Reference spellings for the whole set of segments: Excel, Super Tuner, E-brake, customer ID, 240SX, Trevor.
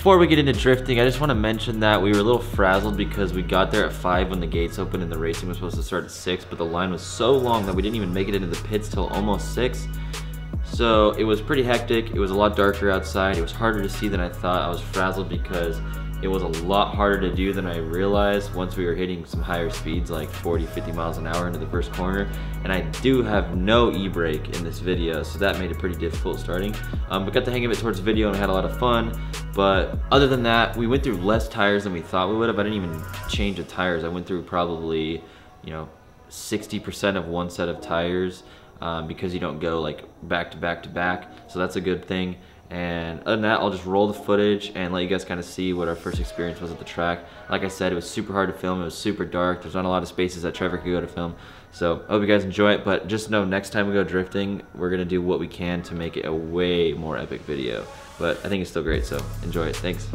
Before we get into drifting, I just want to mention that we were a little frazzled because we got there at 5 when the gates opened and the racing was supposed to start at 6, but the line was so long that we didn't even make it into the pits till almost 6. So it was pretty hectic. It was a lot darker outside. It was harder to see than I thought. I was frazzled because it was a lot harder to do than I realized once we were hitting some higher speeds, like 40, 50 miles an hour into the first corner. And I do have no e-brake in this video, so that made it pretty difficult starting. But got the hang of it towards the video and had a lot of fun. But other than that, we went through less tires than we thought we would have. I didn't even change the tires. I went through probably, 60% of one set of tires because you don't go like back to back to back. So that's a good thing. And other than that, I'll just roll the footage and let you guys kind of see what our first experience was at the track. Like I said, it was super hard to film. It was super dark. There's not a lot of spaces that Trevor could go to film. So I hope you guys enjoy it, but just know next time we go drifting, we're going to do what we can to make it a way more epic video. But I think it's still great, so enjoy it. Thanks.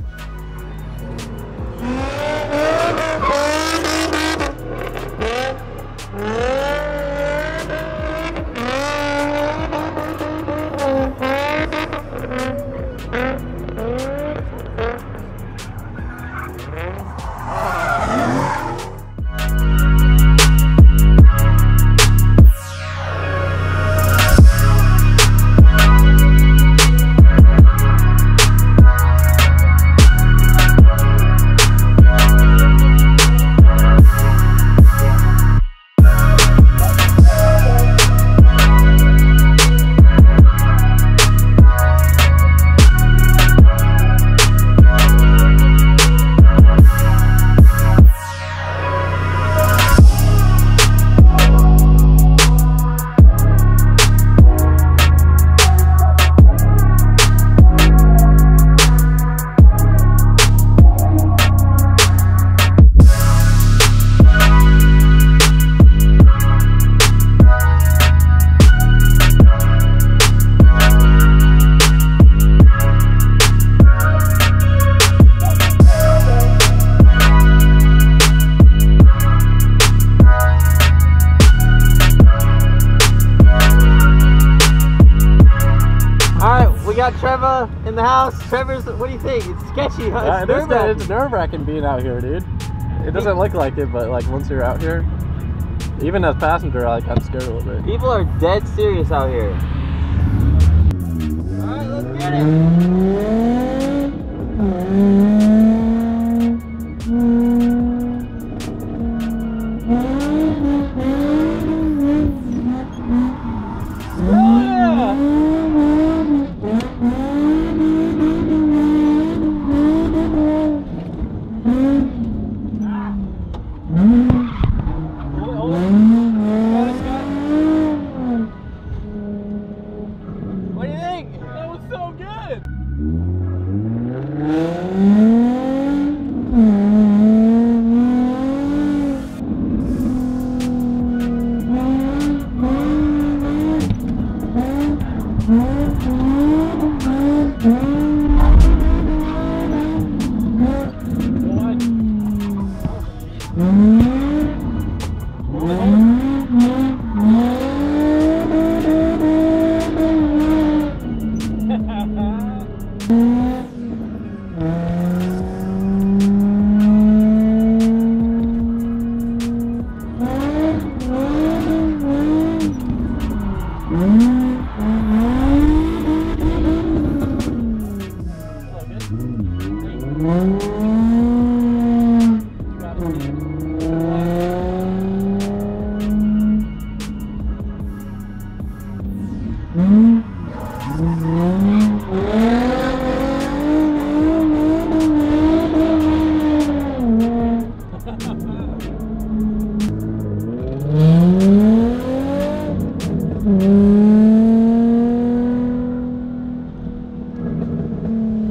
Trevor in the house. Trevor's, what do you think? It's sketchy, huh? It's nerve-wracking being out here, dude. It doesn't look like it, but like once you're out here, even as a passenger, like, I'm scared a little bit. People are dead serious out here. All right, let's get it.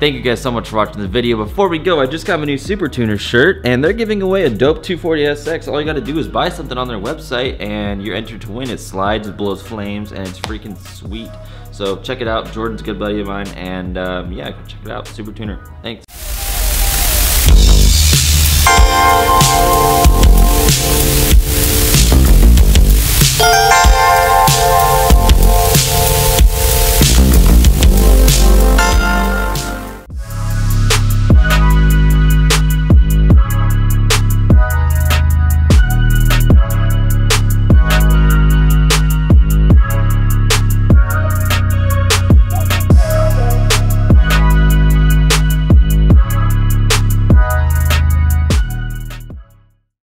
Thank you guys so much for watching the video. Before we go, I just got my new Super Tuner shirt and they're giving away a dope 240SX. All you gotta do is buy something on their website and you're entered to win. It slides, it blows flames, and it's freaking sweet. So check it out. Jordan's a good buddy of mine, and yeah, go check it out. Super Tuner. Thanks.